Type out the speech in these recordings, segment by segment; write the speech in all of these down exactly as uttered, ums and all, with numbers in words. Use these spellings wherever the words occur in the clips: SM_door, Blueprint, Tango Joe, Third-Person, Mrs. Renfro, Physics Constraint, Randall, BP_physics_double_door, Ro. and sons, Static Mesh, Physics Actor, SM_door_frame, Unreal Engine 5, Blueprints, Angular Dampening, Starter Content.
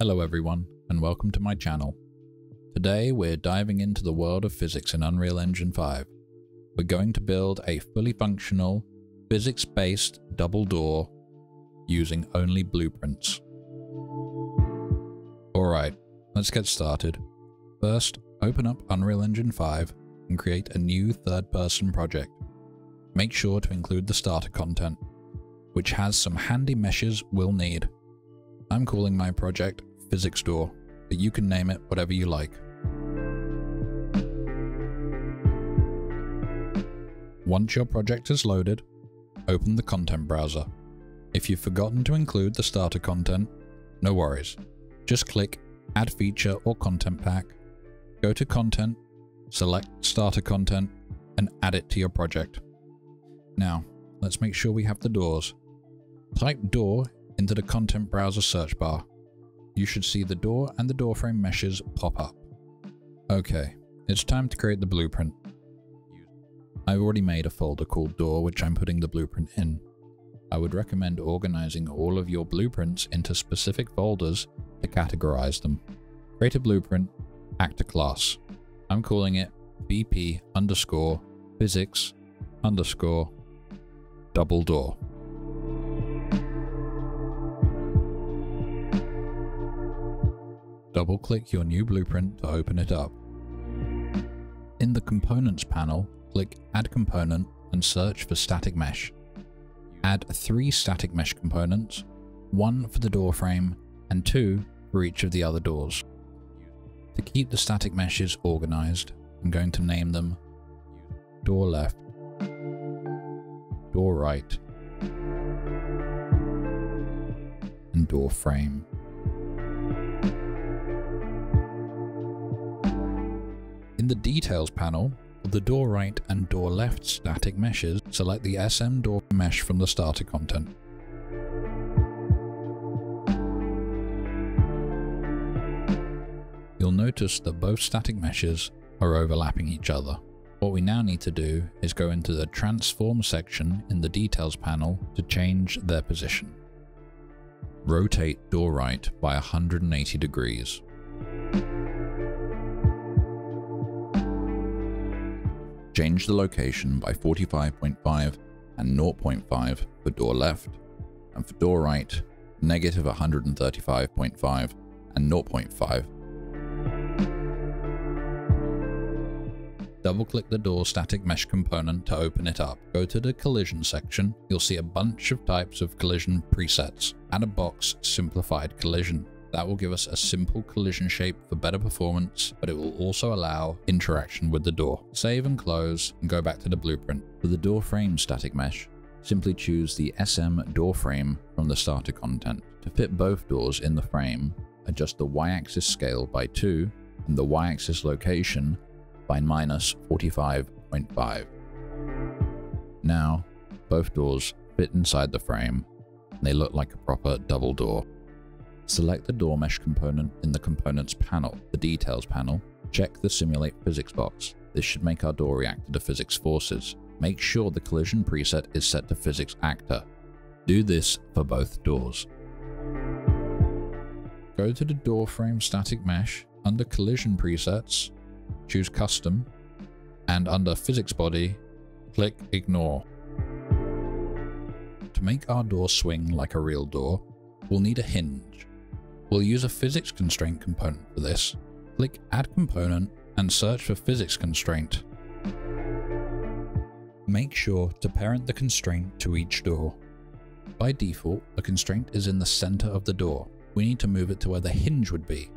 Hello everyone, and welcome to my channel. Today we're diving into the world of physics in Unreal Engine five. We're going to build a fully functional, physics-based double door using only blueprints. Alright, let's get started. First, open up Unreal Engine five and create a new third-person project. Make sure to include the starter content, which has some handy meshes we'll need. I'm calling my project Physics Door, but you can name it whatever you like. Once your project is loaded, open the content browser. If you've forgotten to include the starter content, no worries. Just click Add Feature or Content Pack, go to Content, select Starter Content, and add it to your project. Now, let's make sure we have the doors. Type door into the content browser search bar. You should see the door and the door frame meshes pop up. Okay, it's time to create the blueprint. I've already made a folder called door, which I'm putting the blueprint in. I would recommend organizing all of your blueprints into specific folders to categorize them. Create a blueprint, Actor class. I'm calling it B P underscore physics underscore double door. Double-click your new blueprint to open it up. In the Components panel, click Add Component and search for Static Mesh. Add three Static Mesh components, one for the door frame and two for each of the other doors. To keep the Static Meshes organized, I'm going to name them Door Left, Door Right, and Door Frame. In the Details panel, for the door right and door left static meshes, select the S M door mesh from the starter content. You'll notice that both static meshes are overlapping each other. What we now need to do is go into the Transform section in the Details panel to change their position. Rotate door right by one hundred eighty degrees. Change the location by forty-five point five and zero point five for door left, and for door right, negative one hundred thirty-five point five and zero point five. Double-click the door static mesh component to open it up. Go to the Collision section. You'll see a bunch of types of collision presets. Add a box Simplified Collision. That will give us a simple collision shape for better performance, but it will also allow interaction with the door. Save and close, and go back to the blueprint. For the door frame static mesh, simply choose the S M door frame from the starter content. To fit both doors in the frame, adjust the y-axis scale by two and the y-axis location by minus forty-five point five. Now, both doors fit inside the frame, and they look like a proper double door. Select the door mesh component in the Components panel, the Details panel. Check the Simulate Physics box. This should make our door react to physics forces. Make sure the collision preset is set to Physics Actor. Do this for both doors. Go to the door frame static mesh, under Collision Presets, choose Custom, and under Physics Body, click Ignore. To make our door swing like a real door, we'll need a hinge. We'll use a Physics Constraint component for this. Click Add Component and search for Physics Constraint. Make sure to parent the constraint to each door. By default, the constraint is in the center of the door. We need to move it to where the hinge would be.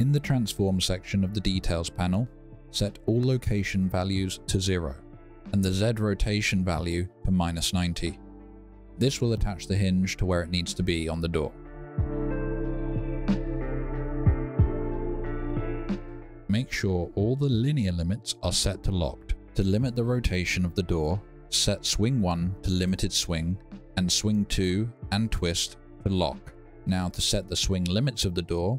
In the Transform section of the Details panel, set all location values to zero and the Z rotation value to minus ninety. This will attach the hinge to where it needs to be on the door. Make sure all the linear limits are set to locked. To limit the rotation of the door, set swing one to limited swing and swing two and twist to lock. Now to set the swing limits of the door,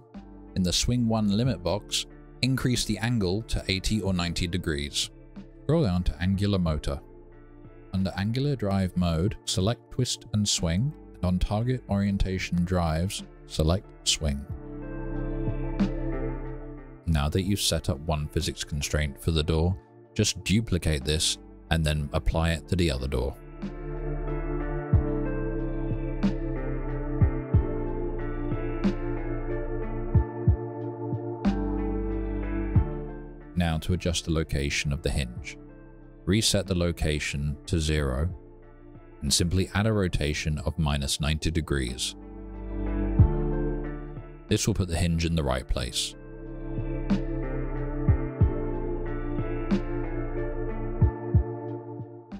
in the swing one limit box, increase the angle to eighty or ninety degrees. Scroll down to Angular Motor. Under Angular Drive mode, select Twist and Swing, and on Target Orientation Drives, select Swing. Now that you've set up one physics constraint for the door, just duplicate this and then apply it to the other door. Now to adjust the location of the hinge. Reset the location to zero and simply add a rotation of minus ninety degrees. This will put the hinge in the right place.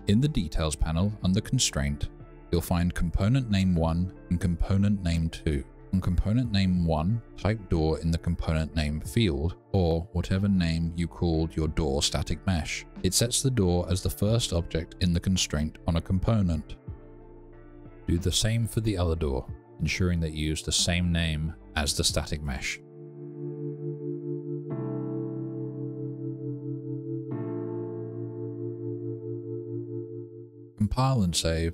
In the Details panel under Constraint, you'll find Component Name one and Component Name two. On Component Name one, type Door in the Component Name field, or whatever name you called your door static mesh. It sets the door as the first object in the constraint on a component. Do the same for the other door, ensuring that you use the same name as the static mesh. Compile and save,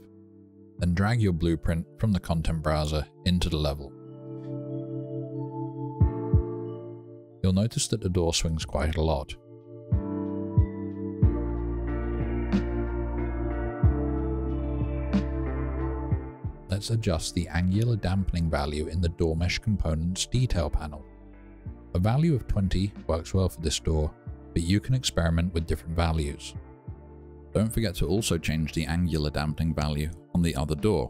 then drag your blueprint from the content browser into the level. You'll notice that the door swings quite a lot. Let's adjust the angular dampening value in the Door Mesh Components Detail panel. A value of twenty works well for this door, but you can experiment with different values. Don't forget to also change the angular dampening value on the other door.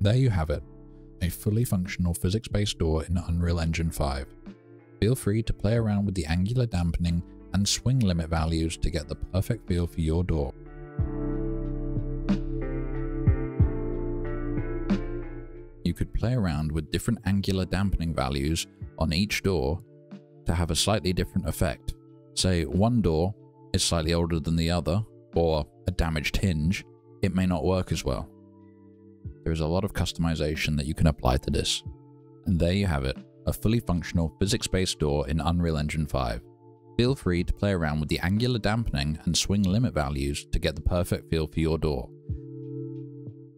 There you have it. A fully functional physics-based door in Unreal Engine five. Feel free to play around with the angular dampening and swing limit values to get the perfect feel for your door. You could play around with different angular dampening values on each door to have a slightly different effect. Say one door is slightly older than the other, or a damaged hinge, it may not work as well. There is a lot of customization that you can apply to this. And there you have it, a fully functional physics-based door in Unreal Engine five. Feel free to play around with the angular dampening and swing limit values to get the perfect feel for your door.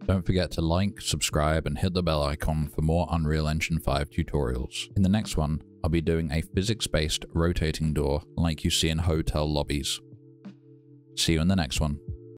Don't forget to like, subscribe, and hit the bell icon for more Unreal Engine five tutorials. In the next one, I'll be doing a physics-based rotating door like you see in hotel lobbies. See you in the next one.